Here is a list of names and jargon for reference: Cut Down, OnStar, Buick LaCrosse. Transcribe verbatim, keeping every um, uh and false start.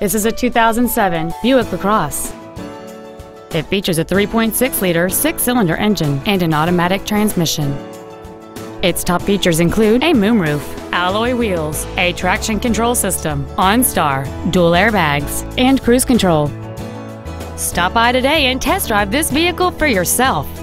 This is a two thousand seven Buick LaCrosse. It features a three point six liter six-cylinder engine and an automatic transmission. Its top features include a moonroof, alloy wheels, a traction control system, OnStar, dual airbags, and cruise control. Stop by today and test drive this vehicle for yourself.